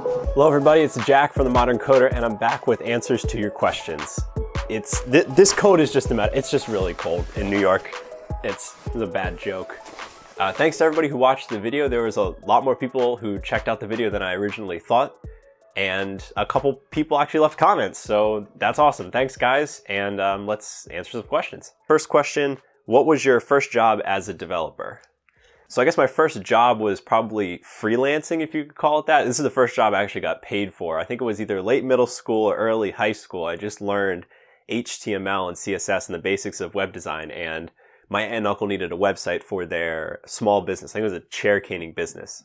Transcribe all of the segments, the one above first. Hello everybody, it's Jack from The Modern Coder and I'm back with answers to your questions. This code is just a matter, it's just really cold in New York. It's a bad joke. Thanks to everybody who watched the video. There was a lot more people who checked out the video than I originally thought. And a couple people actually left comments, so that's awesome. Thanks guys, and let's answer some questions. First question, what was your first job as a developer? So I guess my first job was probably freelancing, if you could call it that. This is the first job I actually got paid for. I think it was either late middle school or early high school. I just learned HTML and CSS and the basics of web design, and my aunt and uncle needed a website for their small business. I think it was a chair caning business.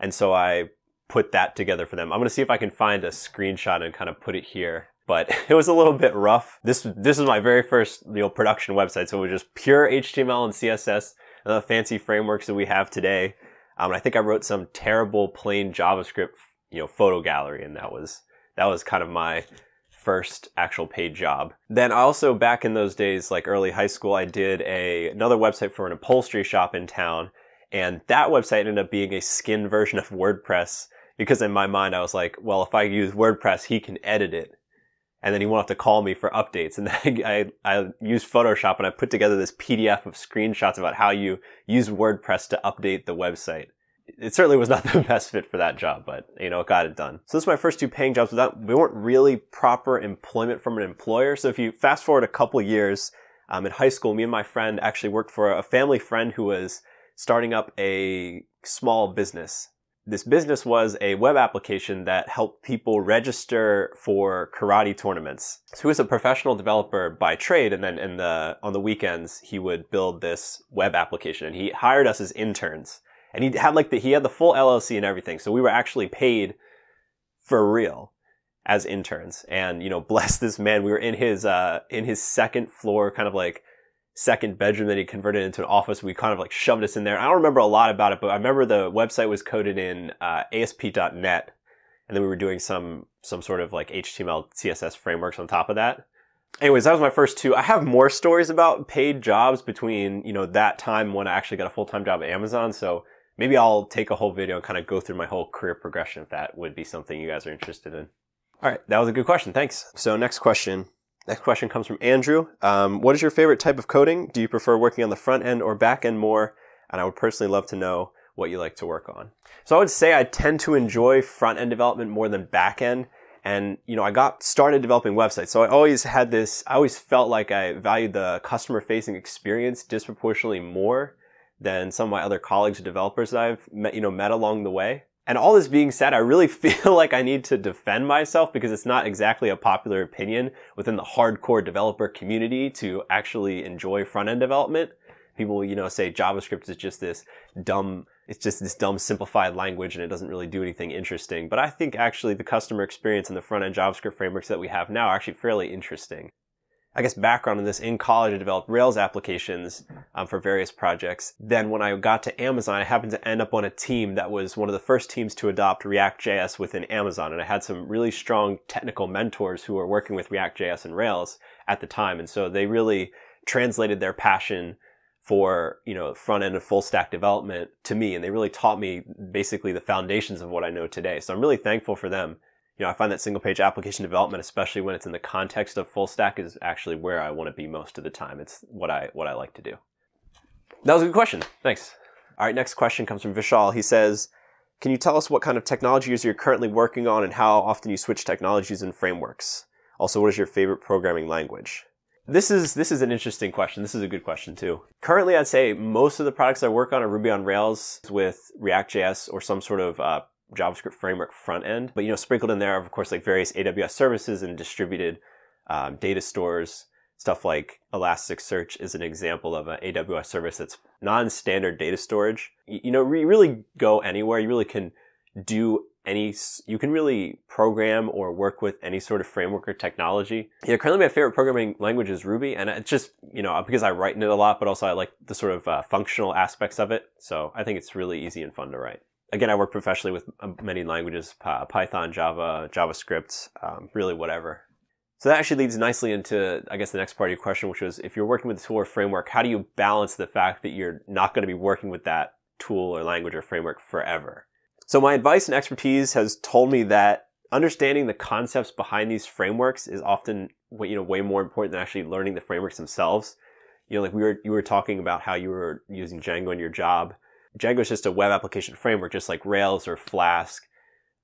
And so I put that together for them. I'm gonna see if I can find a screenshot and kind of put it here. But it was a little bit rough. This is my very first, you know, production website. So it was just pure HTML and CSS. The fancy frameworks that we have today. I think I wrote some terrible plain JavaScript, you know, photo gallery, and that was kind of my first actual paid job. Then I also, back in those days, like early high school, I did another website for an upholstery shop in town, and that website ended up being a skinned version of WordPress because in my mind I was like, well, if I use WordPress, he can edit it, and then he won't have to call me for updates. And then I used Photoshop and I put together this PDF of screenshots about how you use WordPress to update the website. It certainly was not the best fit for that job, but you know, it got it done. So this is my first two paying jobs. They weren't really proper employment from an employer. So if you fast forward a couple years, in high school, me and my friend actually worked for a family friend who was starting up a small business. This business was a web application that helped people register for karate tournaments. So he was a professional developer by trade, and then on the weekends he would build this web application, and he hired us as interns. And he had the full LLC and everything, so we were actually paid for real as interns. And you know, bless this man, we were in his second floor, kind of like second bedroom that he converted into an office. We kind of like shoved us in there. I don't remember a lot about it, but I remember the website was coded in ASP.net, and then we were doing some sort of like HTML, CSS frameworks on top of that. Anyways, that was my first two. I have more stories about paid jobs between, you know, that time when I actually got a full-time job at Amazon, so maybe I'll take a whole video and kind of go through my whole career progression if that would be something you guys are interested in. All right, that was a good question, thanks. So next question. Next question comes from Andrew. What is your favorite type of coding? Do you prefer working on the front end or back end more? And I would personally love to know what you like to work on. So I would say I tend to enjoy front end development more than back end. And you know, I got started developing websites. So I always had this, I always felt like I valued the customer facing experience disproportionately more than some of my other colleagues or developers that I've met, you know, along the way. And all this being said, I really feel like I need to defend myself because it's not exactly a popular opinion within the hardcore developer community to actually enjoy front-end development. People, you know, say JavaScript is just this dumb, it's just this dumb simplified language and it doesn't really do anything interesting. But I think actually the customer experience and the front-end JavaScript frameworks that we have now are actually fairly interesting. I guess background in this, in college I developed Rails applications for various projects. Then when I got to Amazon, I happened to end up on a team that was one of the first teams to adopt React.js within Amazon. And I had some really strong technical mentors who were working with React.js and Rails at the time. And so they really translated their passion for, you know, front end and full stack development to me. And they really taught me basically the foundations of what I know today. So I'm really thankful for them. You know, I find that single page application development, especially when it's in the context of full stack, is actually where I want to be most of the time. It's what I like to do. That was a good question. Thanks. All right, next question comes from Vishal. He says, can you tell us what kind of technologies you're currently working on and how often you switch technologies and frameworks? Also, what is your favorite programming language? This is an interesting question. This is a good question too. Currently, I'd say most of the products I work on are Ruby on Rails with React.js or some sort of JavaScript framework front end, but you know, sprinkled in there are of course like various AWS services and distributed data stores. Stuff like Elasticsearch is an example of an AWS service that's non-standard data storage. You know, you really go anywhere. You really can do any. You can really program or work with any sort of framework or technology. Yeah, currently my favorite programming language is Ruby, and it's just, you know, because I write in it a lot, but also I like the sort of functional aspects of it. So I think it's really easy and fun to write. Again, I work professionally with many languages, Python, Java, JavaScript, really whatever. So that actually leads nicely into, I guess, the next part of your question, which was if you're working with a tool or framework, how do you balance the fact that you're not going to be working with that tool or language or framework forever? So my advice and expertise has told me that understanding the concepts behind these frameworks is often, you know, way more important than actually learning the frameworks themselves. You know, like you were talking about how you were using Django in your job. Django is just a web application framework, just like Rails or Flask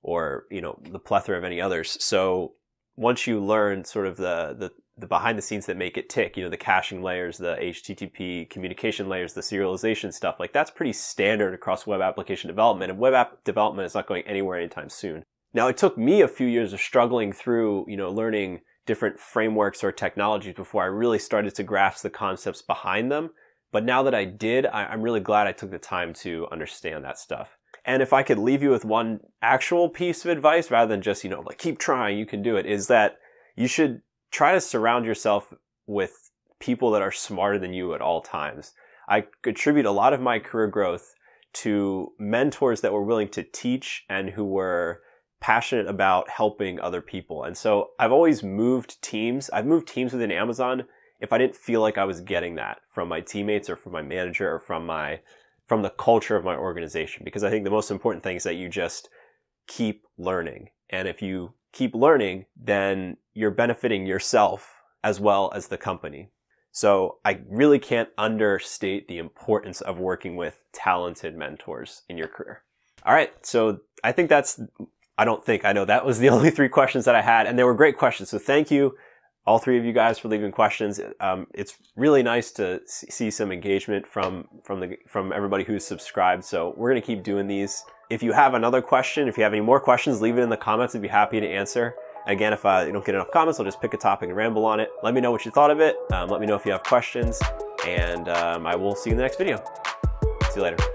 or, you know, the plethora of any others. So once you learn sort of the behind the scenes that make it tick, you know, the caching layers, the HTTP communication layers, the serialization stuff, like that's pretty standard across web application development, and web app development is not going anywhere anytime soon. Now, it took me a few years of struggling through, you know, learning different frameworks or technologies before I really started to grasp the concepts behind them. But now that I did, I'm really glad I took the time to understand that stuff. And if I could leave you with one actual piece of advice rather than just, you know, like keep trying, you can do it, is that you should try to surround yourself with people that are smarter than you at all times. I attribute a lot of my career growth to mentors that were willing to teach and who were passionate about helping other people. And so I've always moved teams. I've moved teams within Amazon if I didn't feel like I was getting that from my teammates or from my manager or from the culture of my organization. Because I think the most important thing is that you just keep learning. And if you keep learning, then you're benefiting yourself as well as the company. So I really can't understate the importance of working with talented mentors in your career. All right, so I know that was the only three questions that I had, and they were great questions. So thank you, all three of you guys, for leaving questions. It's really nice to see some engagement from everybody who's subscribed. So we're gonna keep doing these. If you have another question, if you have any more questions, leave it in the comments. I'd be happy to answer. Again, if you don't get enough comments, I'll just pick a topic and ramble on it. Let me know what you thought of it. Let me know if you have questions, and I will see you in the next video. See you later.